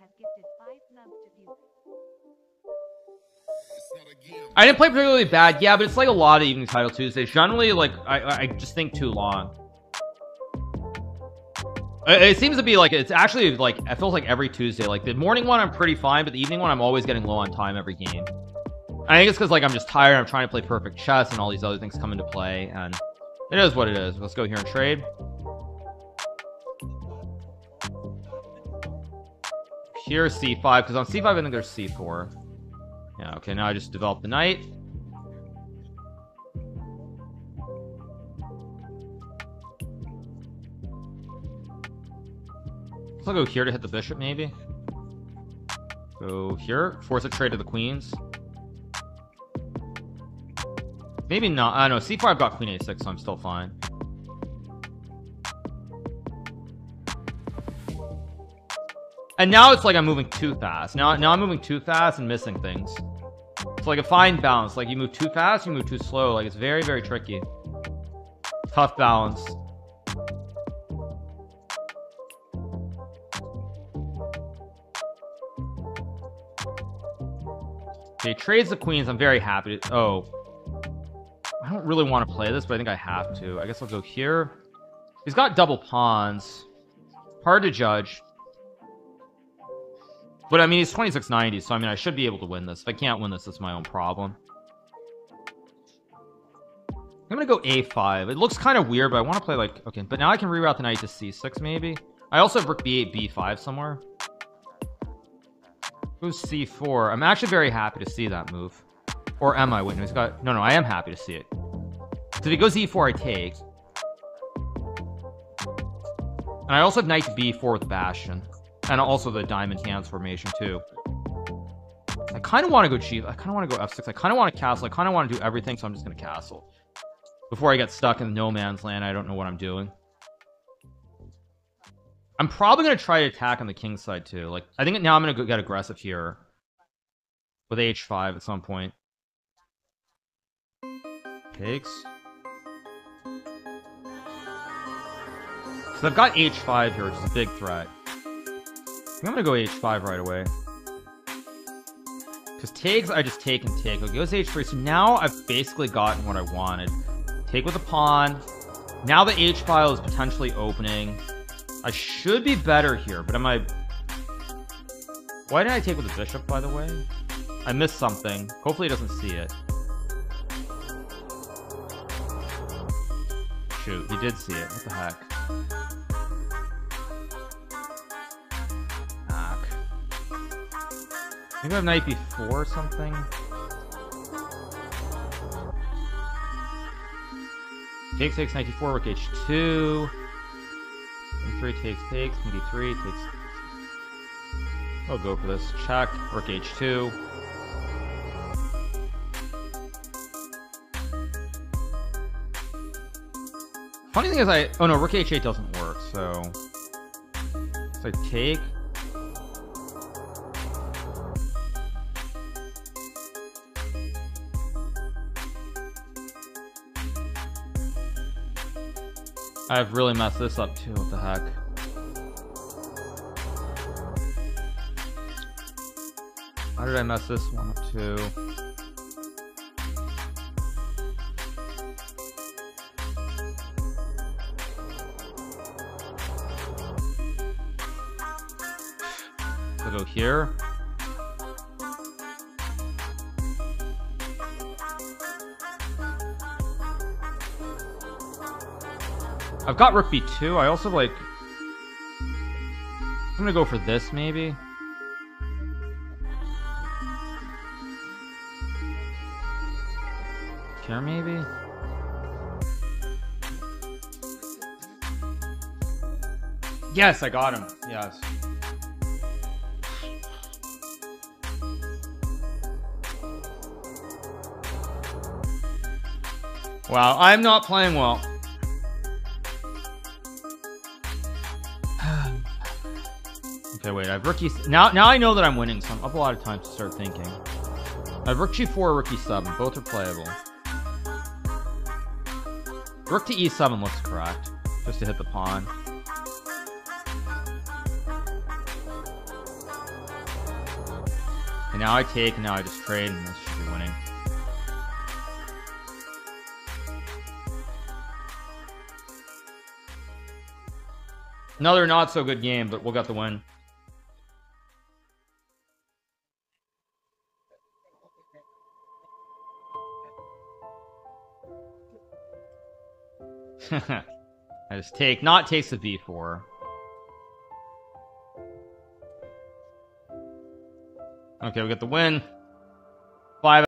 has gifted 5 subs to view. I didn't play particularly bad, yeah, but it's like a lot of Evening Title Tuesdays. Generally, like, I just think too long. It seems to be like, it's actually like, it feels like every Tuesday, like the morning one I'm pretty fine, but the evening one I'm always getting low on time every game. I think it's because like I'm just tired, I'm trying to play perfect chess and all these other things come into play, and it is what it is. Let's go here and trade. Here's c5, because on c5 I think there's c4. Yeah, okay, now I just develop the knight. I'll go here to hit the bishop, maybe go here, force a trade to the queens, maybe not. I know c4 I've got queen a6, so I'm still fine. And now it's like I'm moving too fast. Now I'm moving too fast and missing things. It's like a fine balance, like you move too fast, you move too slow, like it's very, very tricky, tough balance. Okay, trades the queens. I'm very happy to, oh, I don't really want to play this, but I think I have to. I guess I'll go here. He's got double pawns, hard to judge, but I mean he's 2690, so I mean I should be able to win this. If I can't win this, it's my own problem. I'm gonna go a5. It looks kind of weird, but I want to play like, okay, but now I can reroute the knight to c6 maybe. I also have rook b8 b5 somewhere. Who's c4? I'm actually very happy to see that move. Or am I? Wait, no, he's got, no, I am happy to see it. So if he goes e4, I take. And I also have knight to b4 with bastion, and also the diamond hands formation too. I kind of want to go g, I kind of want to go f6, I kind of want to castle, I kind of want to do everything, so I'm just going to castle before I get stuck in no man's land. I don't know what I'm doing. I'm probably going to try to attack on the king's side too. Like, I think now I'm going to get aggressive here with h5 at some point. Takes. So I've got h5 here, which is a big threat. I'm going to go h5 right away. Because takes, I just take and take. It goes h3. So now I've basically gotten what I wanted. Take with a pawn. Now the h file is potentially opening. I should be better here, but am I? Why didn't I take with the bishop, by the way? I missed something. Hopefully he doesn't see it. Shoot, he did see it. What the heck? Fuck. I think I have knight b4 or something. Takes, takes, knight d4, rook h2. Three takes, takes, maybe three takes. I'll go for this. Check, rook h2. Funny thing is, I, oh no, rook h8 doesn't work, so I take. I've really messed this up too. What the heck? How did I mess this one up too? I'll go here. I've got rook b2. I also like, I'm gonna go for this maybe. Here maybe. Yes, I got him. Yes. Wow, I'm not playing well. Okay, wait, I have rook e7. Now I know that I'm winning, so I'm up a lot of time to start thinking. I have rook g4, rook e7. Both are playable. Rook to e7 looks correct, just to hit the pawn. And now I take, and now I just trade, and that's just winning. Another not so good game, but we'll get the win. I just take, not takes the V4. Okay, we got the win. 5